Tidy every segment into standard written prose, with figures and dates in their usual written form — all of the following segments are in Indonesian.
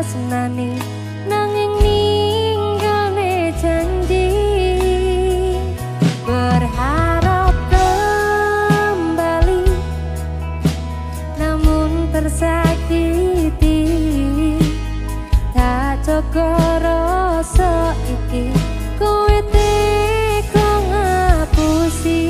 tresnani nanging ninggalne janji berharap kembali namun tersakiti tak cukup rasa iki kowe teko ngapusi.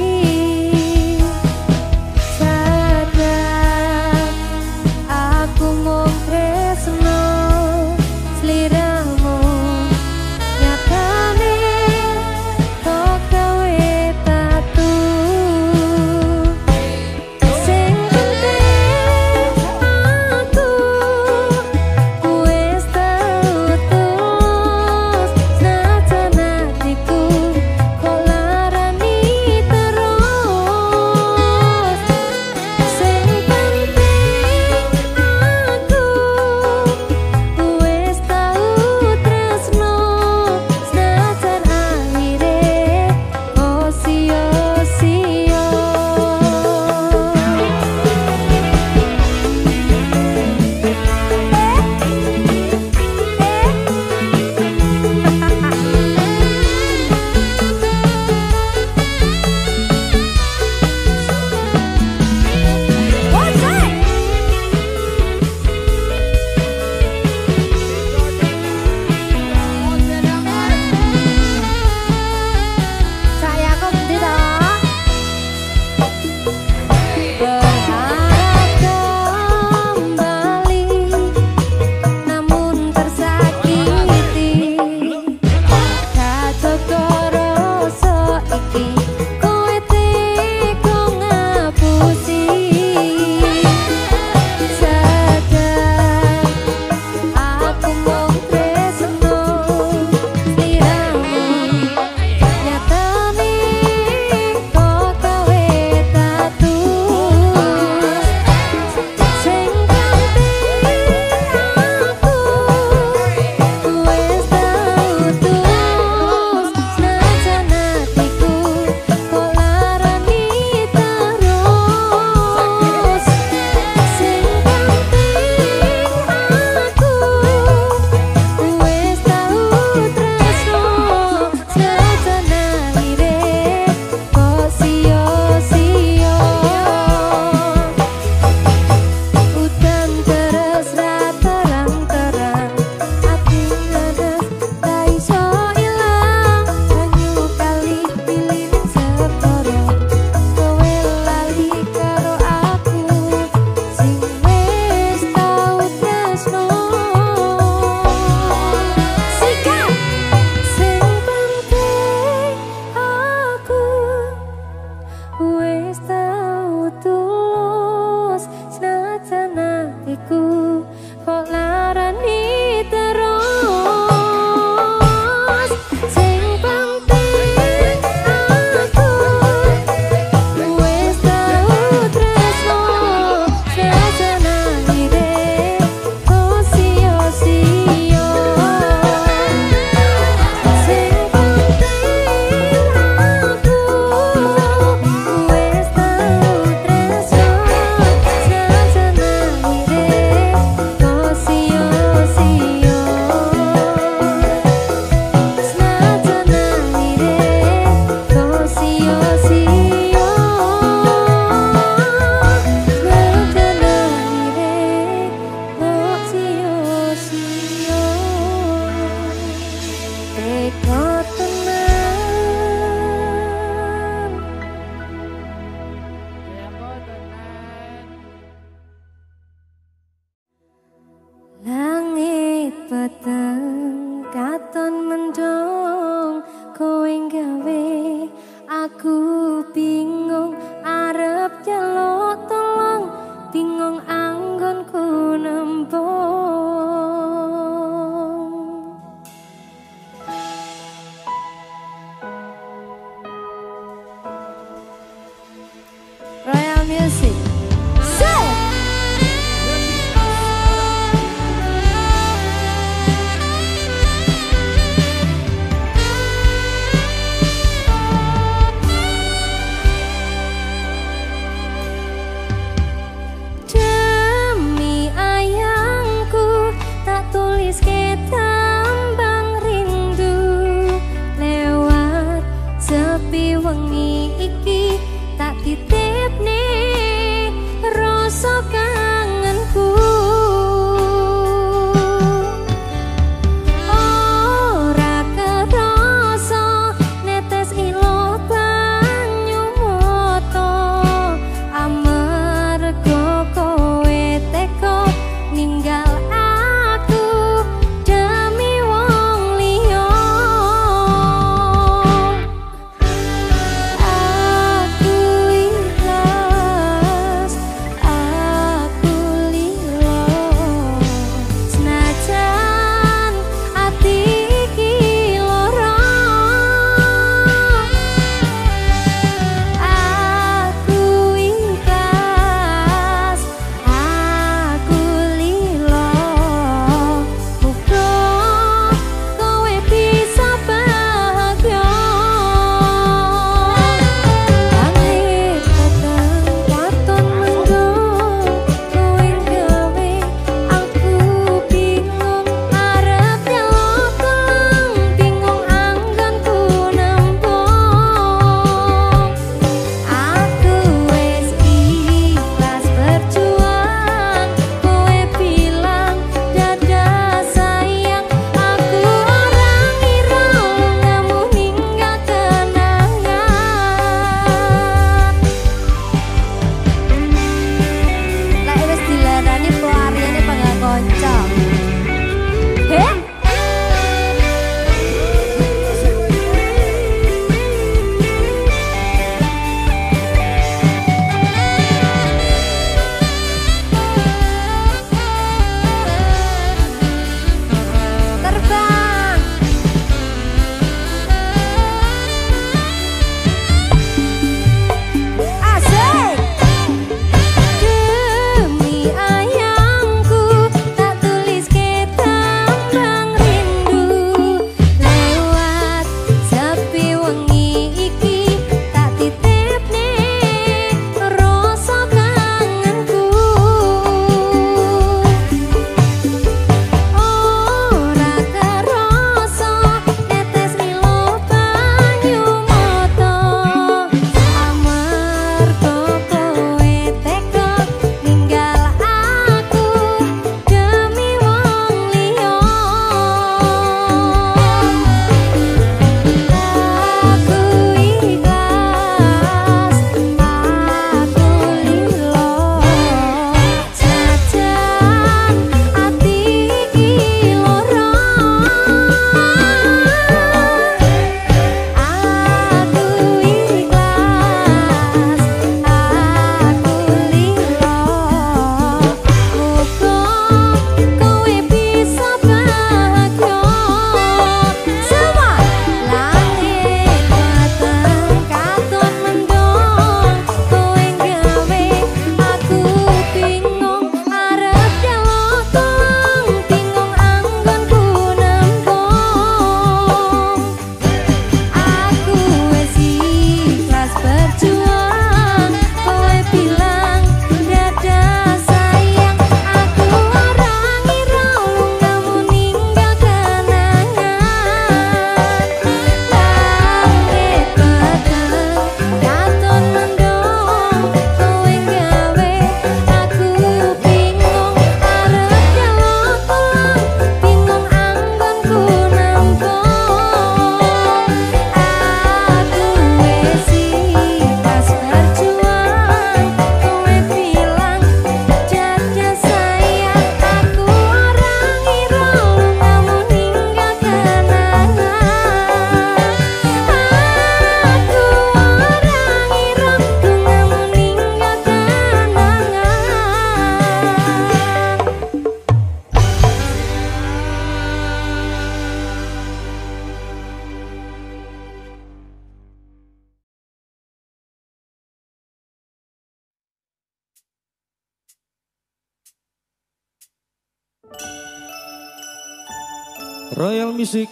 Royal Music.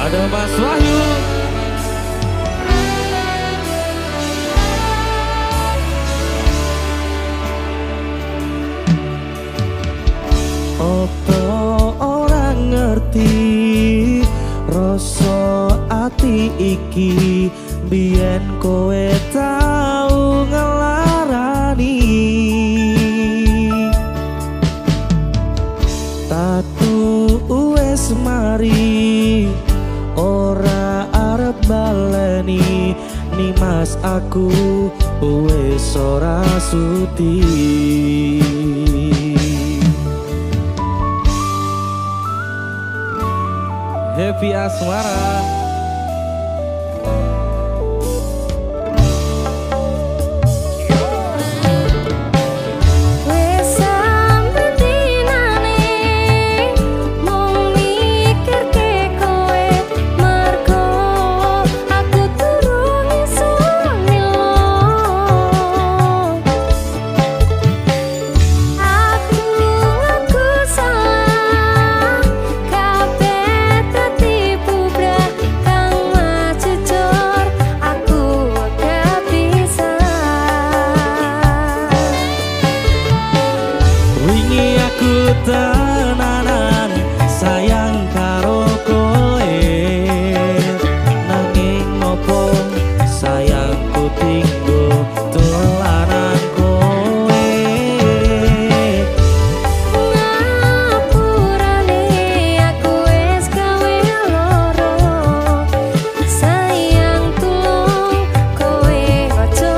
Ada Mas Wahyu. Opo orang ngerti rasa ati iki, biyen kowe tau ngelarani. Tatu wes mari ora arep baleni, nimas aku wes ora suti. Happy Asmara. Tenanan sayang karo koe, nanging opo sayangku tinggo tulanan koe. Ngapurane aku es gawe loro, sayang tulung koe aja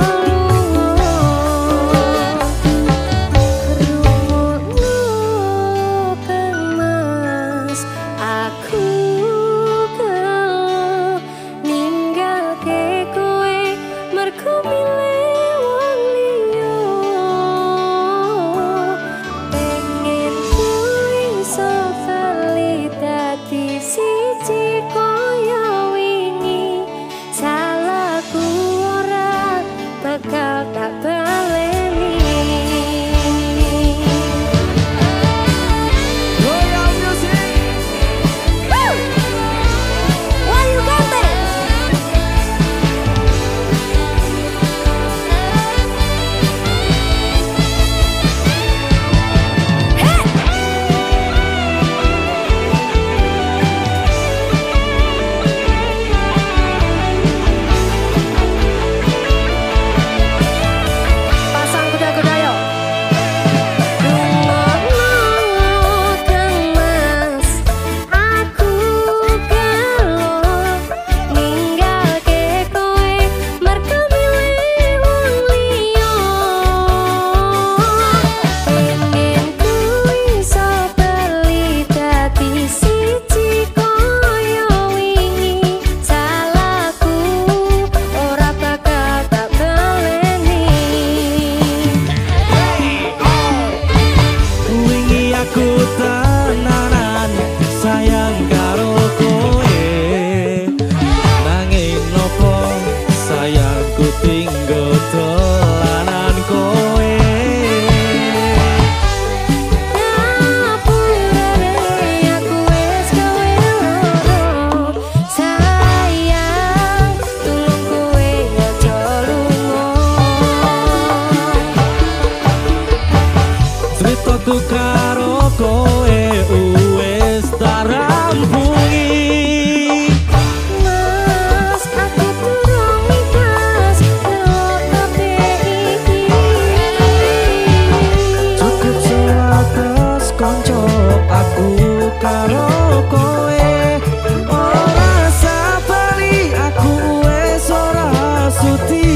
Karo kowe wis tarampungi, Mas aku kurang ikhlas karo kabeh iki. Cukup sebatas kanca aku karo kowe, ora sabari aku wis ora suti.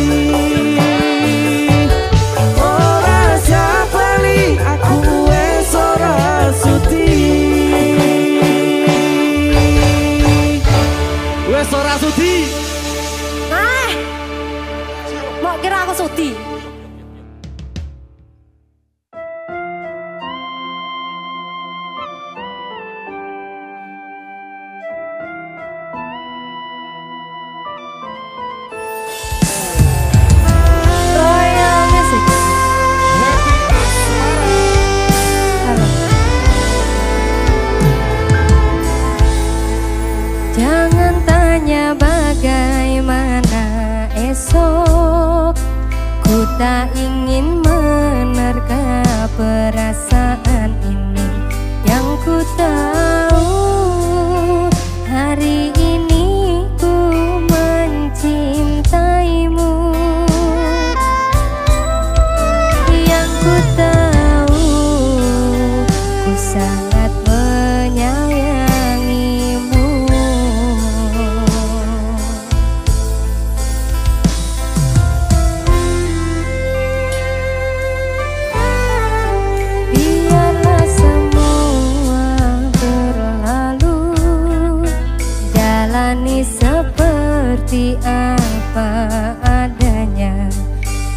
jadi apa adanya.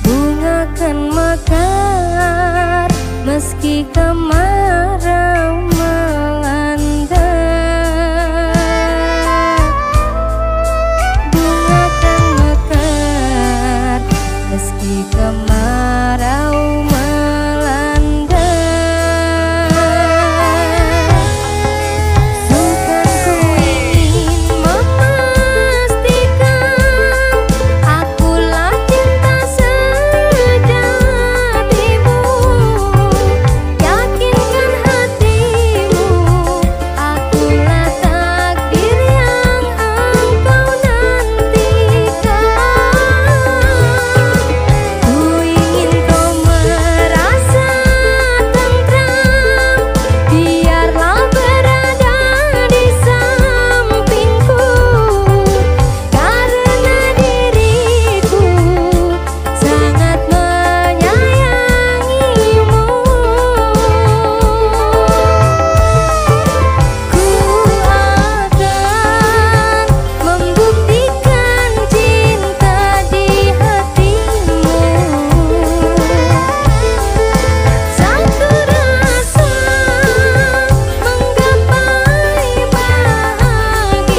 Bunga kan mekar meski kemarau melanda. Bunga kan mekar meski kemarau melanda. Bukan ku ingin memastikan akulah cinta sejatimu. Yakinkan hatimu, akulah takdir yang engkau nantikan. Ku ingin kau merasa tentram, biarlah berada di sampingku. Karena diriku sangat menyayangimu. Ku akan membuktikan cinta di hatimu. Satu rasa menggapai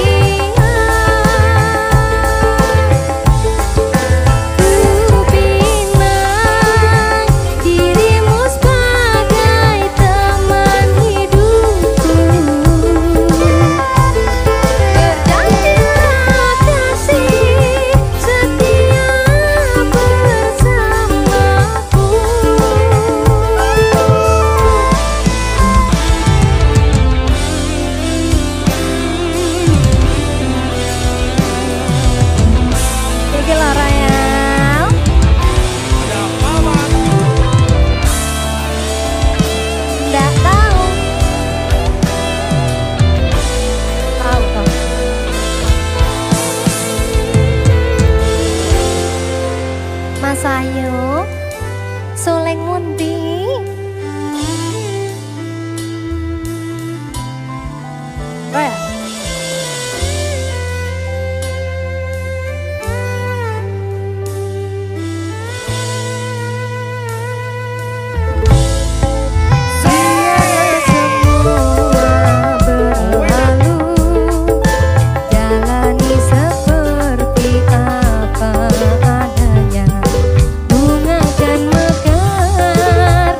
bahagia. Ku bina dirimu sebagai teman hidupku. Berjanjilah kasih setia bersamaku. Oke lah Rayal. Nggak tahu. Tahu tahu. Mas Ayu, Soleng Mundi. Rayal. Biarlah semua berlalu, jalani seperti apa adanya. Bunga kan mekar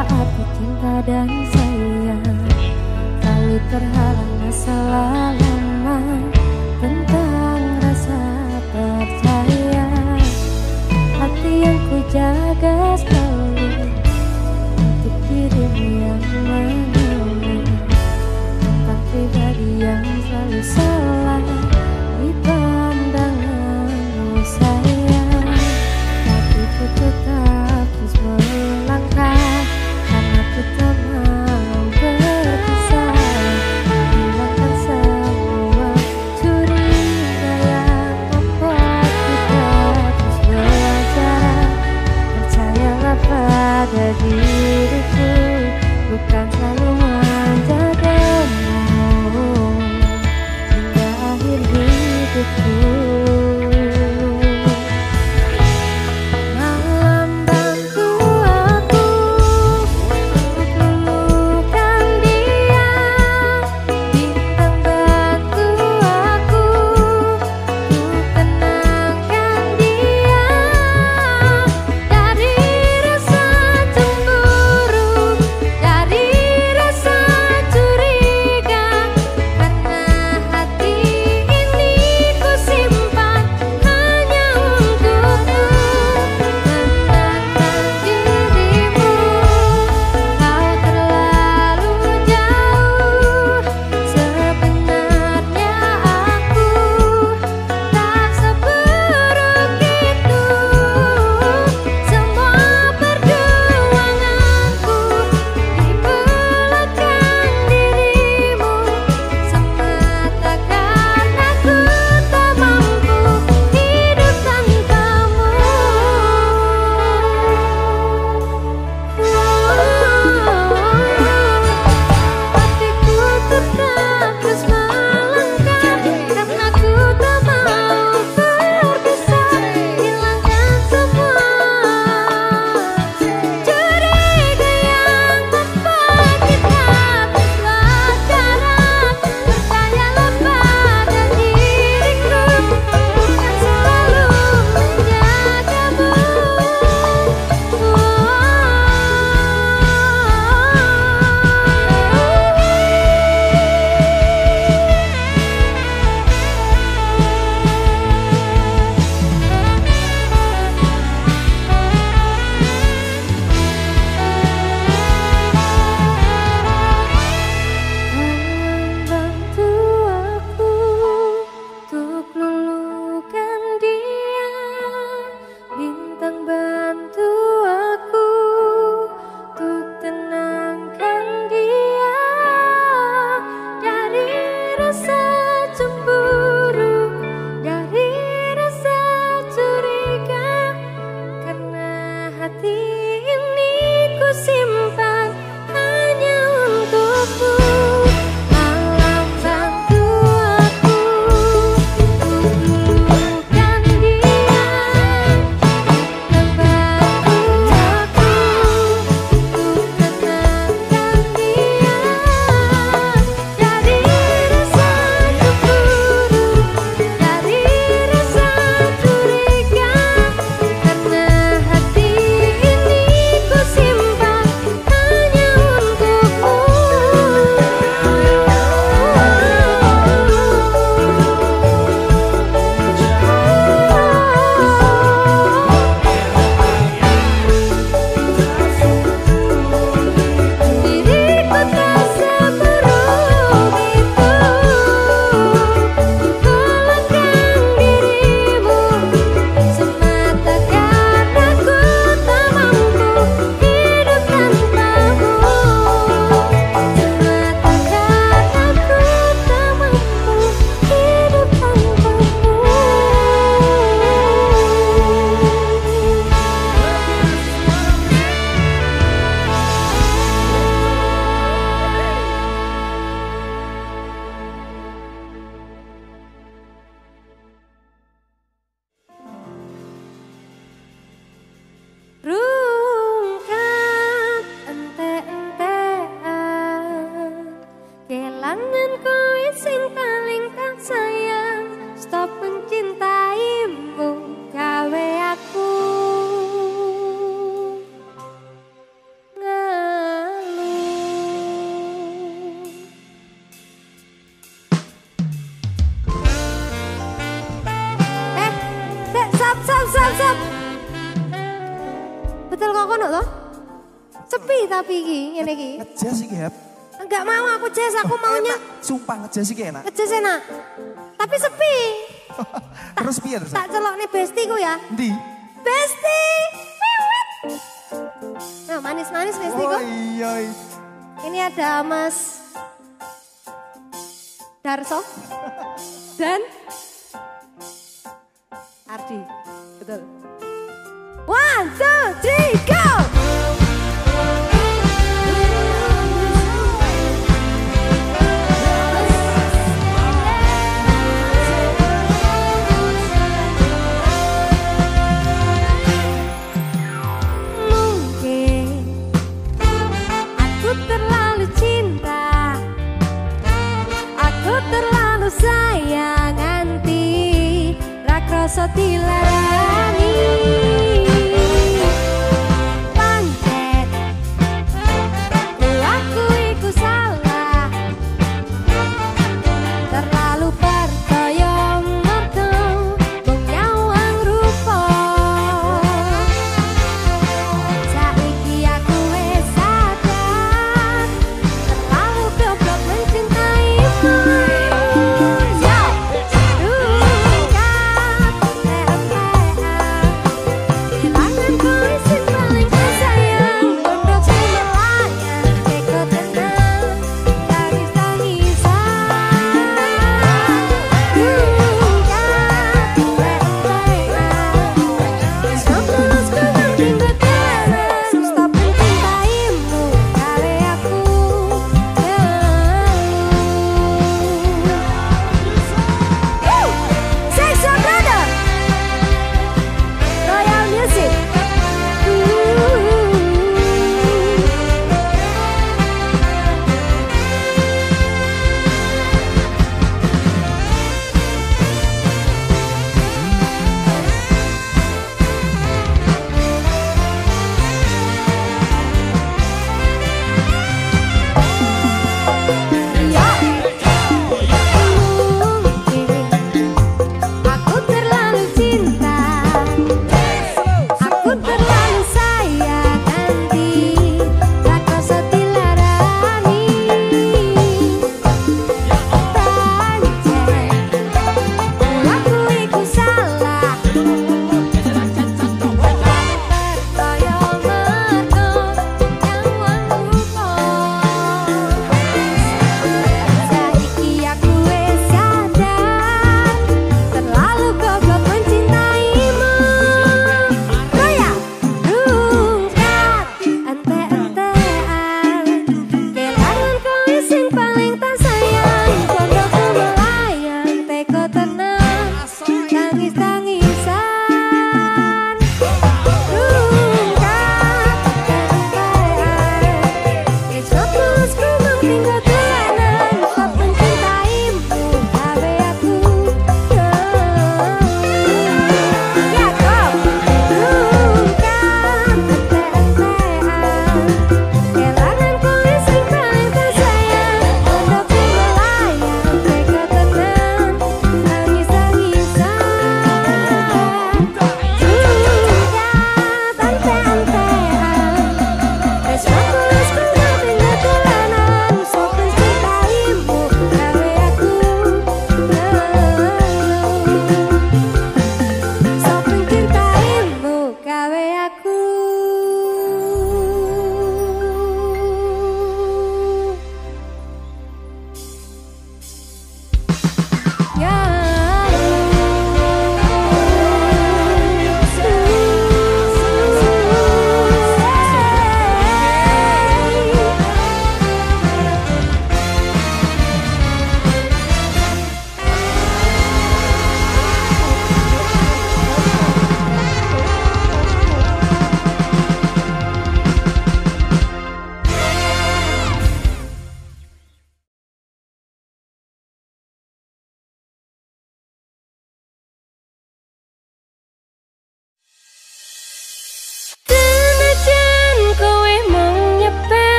saatnya cinta dan sayang kali terhalang masalah lama tentang rasa percaya. Hati yang ku jaga selalu untuk dirimu yang menunggu, tentang pribadi yang selalu salah di pandanganmu sayang. Tapi ku tetap terus melangkah karena ku tak mau berpisah. Hilangkan semua curiga yang membuat kita terus belajar. Percayalah. tapi ngene iki. Ngejes iki, Hep. Enggak mau aku jazz, aku maunya. Enak. Sumpah ngejes iki enak. Ngejes enak. Tapi sepi. Terus piye terus? Tak celokne bestiku ya. Endi? Besti. Wiwit. Nah, manis-manis bestiku. Oh iya. Ini ada Mas Darso dan Ardi. Betul. 1, 2, 3, go! Terlalu sayang anti rakrasa dilarani pantet aku iku salah terlalu percaya mertu bung nyawang rupa saiki aku wis sadar terlalu goblok mencintaimu.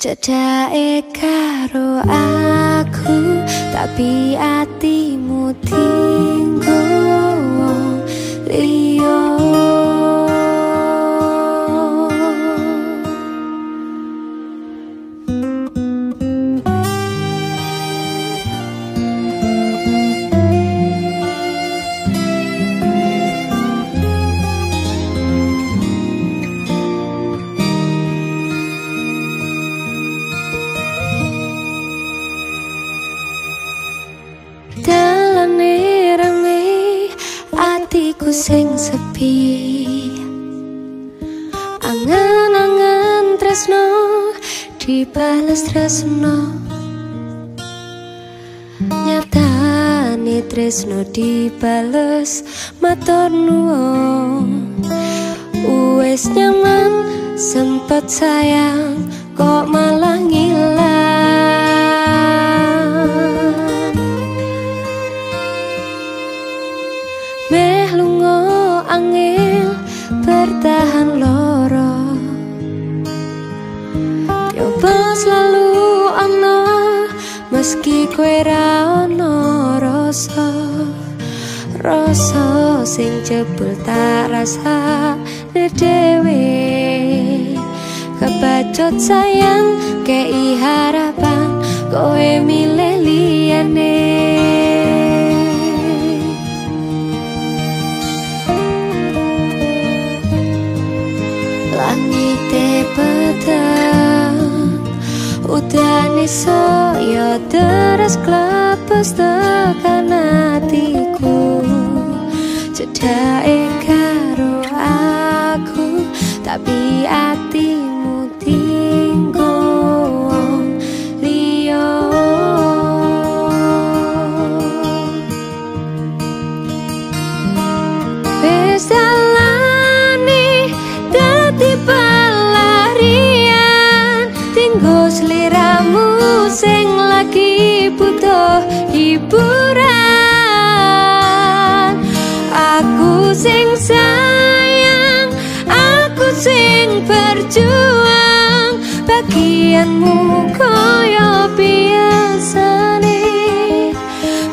Cedhae karo aku, tapi atimu tinggo wong liya. Sing sepi angan-angan tresno dibales tresno, nyatane tresno dibales matur nuwun. Wes nyaman sempet sayang kok malah ngilang. Meh lungo angel bertahan loro, coba selalu ono meski kowe ra ono. Rasa rasa sing jebul tak rasa dhewe, kebacut sayang kei harapan kowe milih liyane. Langite peteng, udane saya deres klepes tekan atiku. Cedhae karo aku, tapi atimu tinggo wong liya. Wis seliramu sing lagi butuh hiburan, aku sing sayang, aku sing berjuang bagianmu koyo biasane,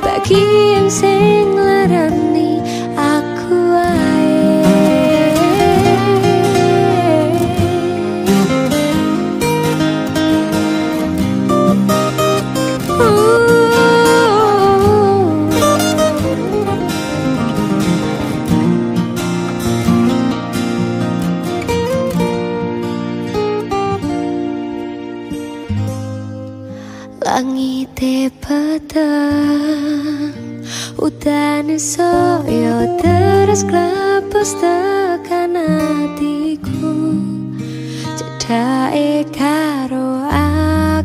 bagian sing larani aku ae. Langite peteng, udane saya deres klepes tekan atiku. Cedhae karo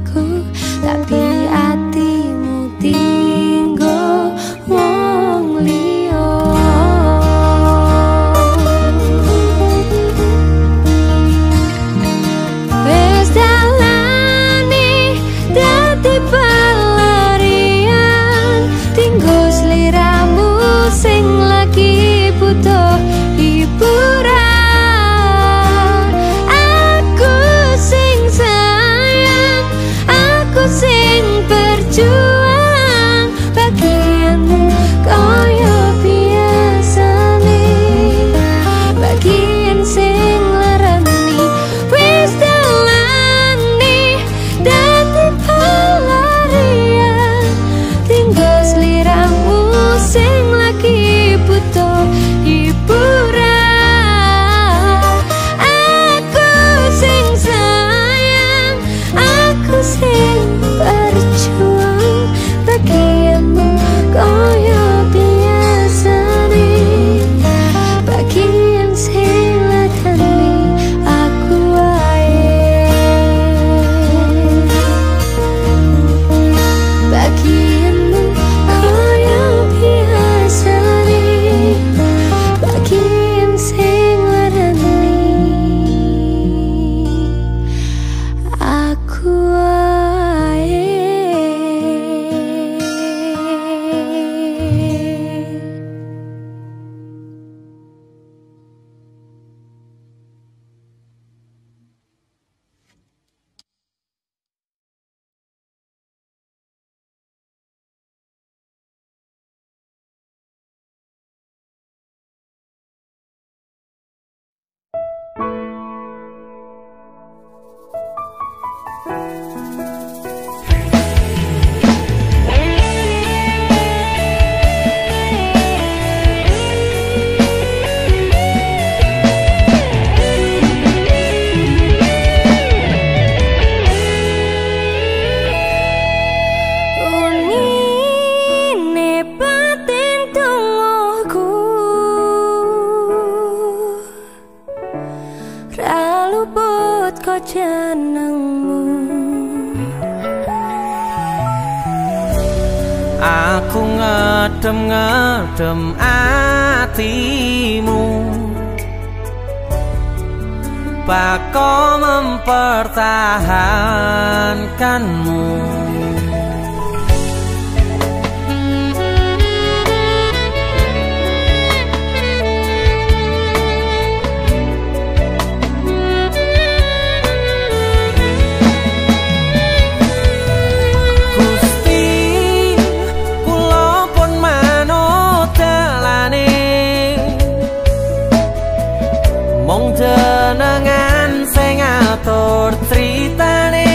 aku, tapi atimu tinggo wong liya. Wis dalane dadi pelarian, tinggo sliramu sing lagi butuh hiburan, aku sing sayang, senangmu. Aku ngedem-ngedem hatimu, bakal mempertahankanmu. Jenengan sing ngatur critane,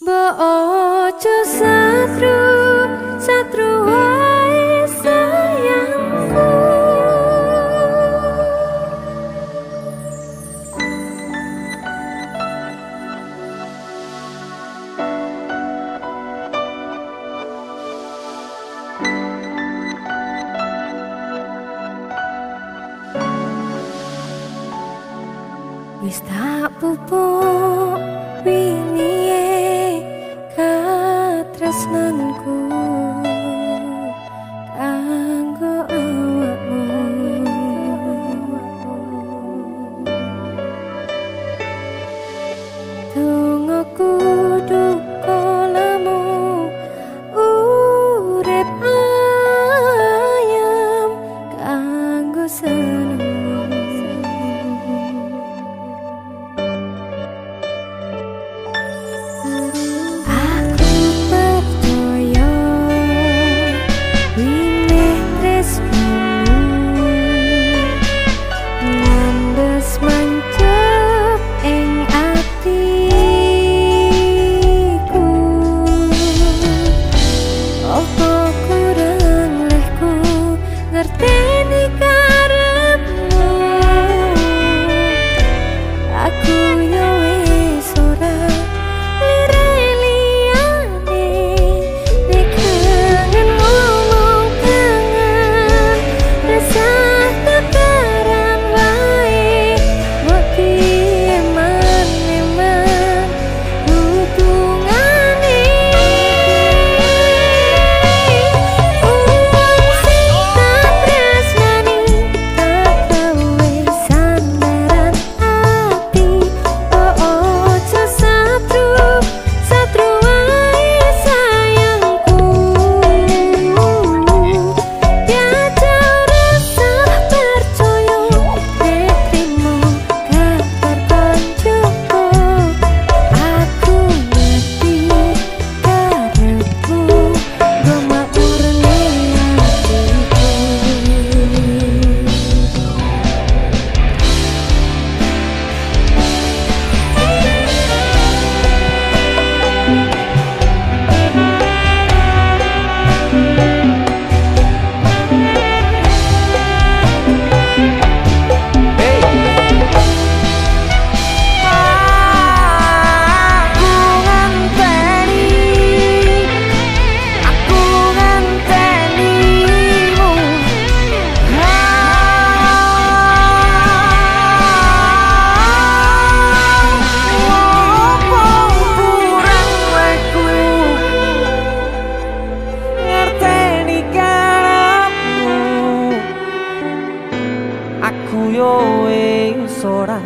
Boojo satru, satru wae sayangku. Wis tak pupuk wingi katresnanku kanggo awakmu. Tunggu kudu kolamu urip ayam kanggo seneng. Aku yo wis ora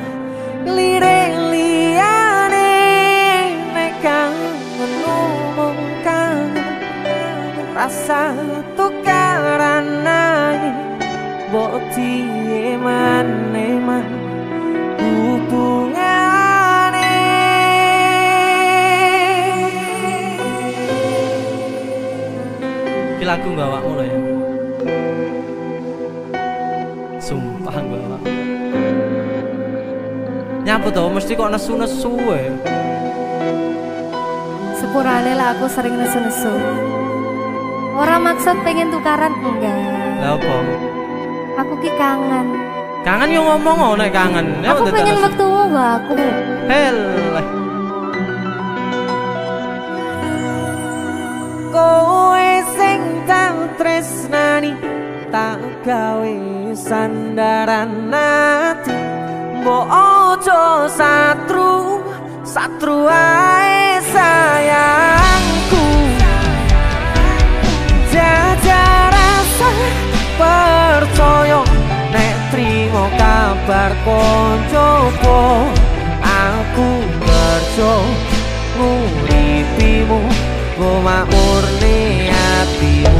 lirih liyane nek kangenmu mung kangen rasa tukaran nang mbok piye maneh man hubungane iki lagu nggo awakmu lho ya. Sumpah bawa nyapu tau mesti kok nesu-nesu ya. Sepurane lah aku sering nesu-nesu. Orang maksud pengen tukaran enggak. Lah apa? Aku ki kangen. Kangen yo ngomong nek kangen. Aku pengen wektumu mbak aku. Heleh. Kowe sing tak tresnani tak gawe sandaran ati, mbok ojo satru, satru ae sayangku. Jajar rasa percoyo nek trimo kabar koncopo, aku merjo nguripimu goma urne atimu.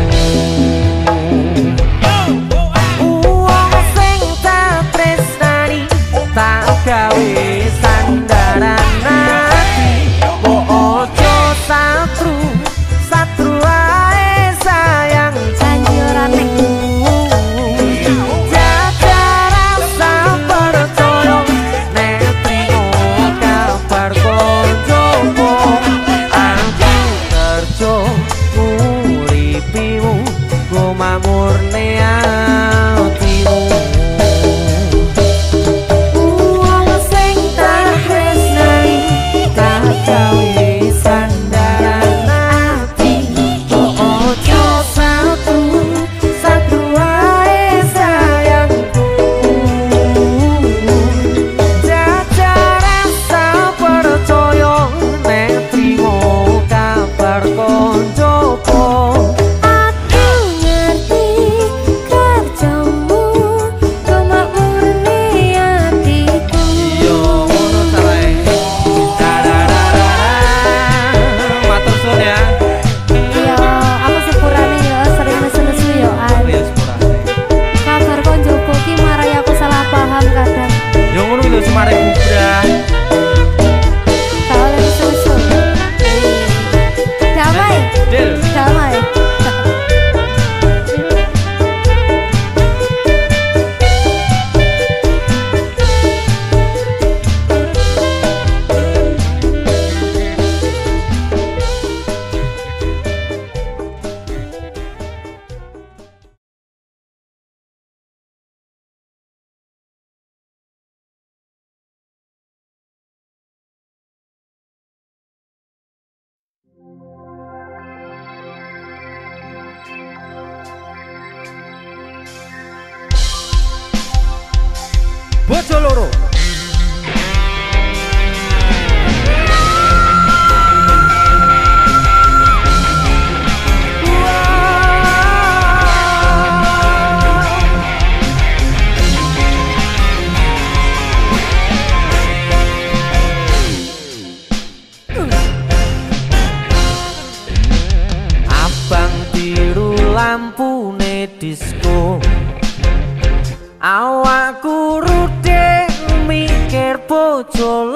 Tak gawe sandaran nati, ojo satru, satru ae sayang janjurane. Jajar rasa percaya nek trimo kabar koncopo.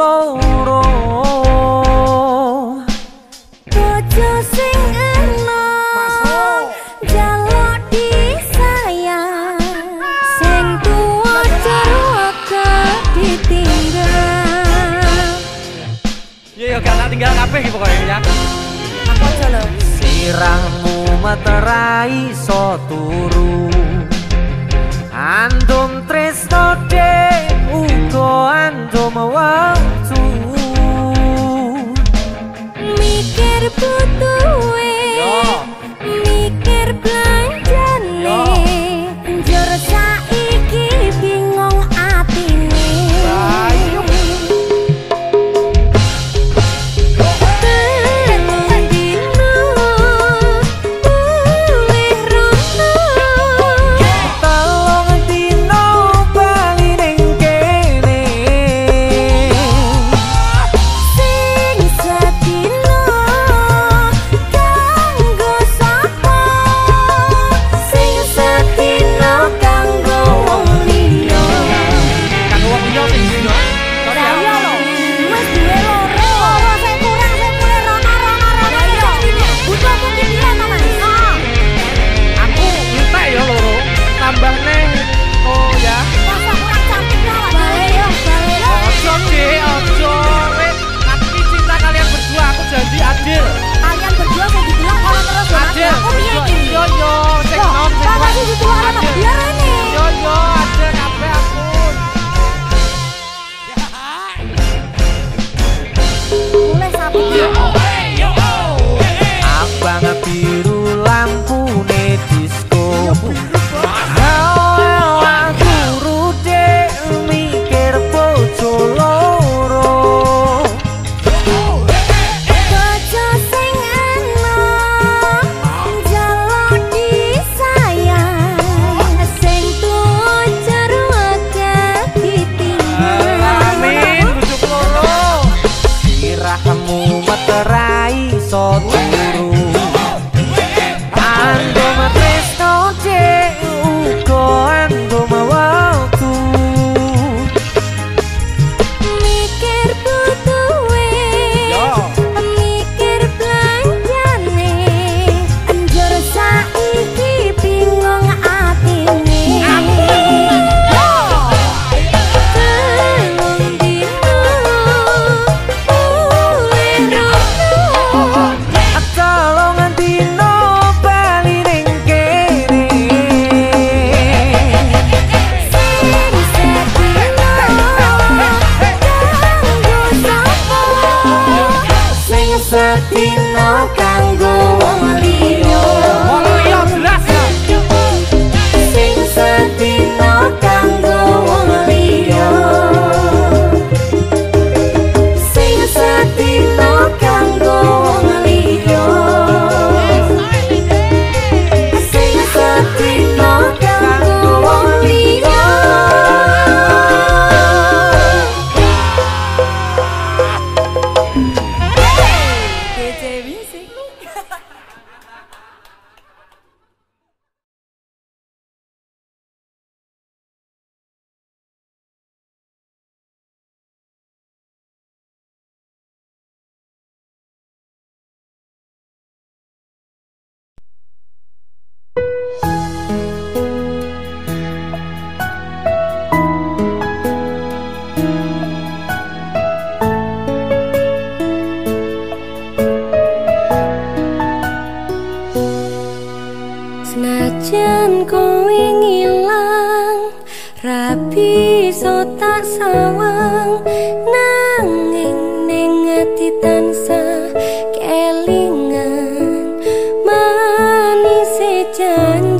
loro bojo sing enom jaluk disayang sing tuwa jaga ditinggal ya gak nak tinggal kabeh iki pokoke ya aku aja lho sirahmu materai iso turu antum tresno de ugo antum waktu mikir butuhe mikir belanjane njur saiki bingung atine on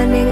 Jangan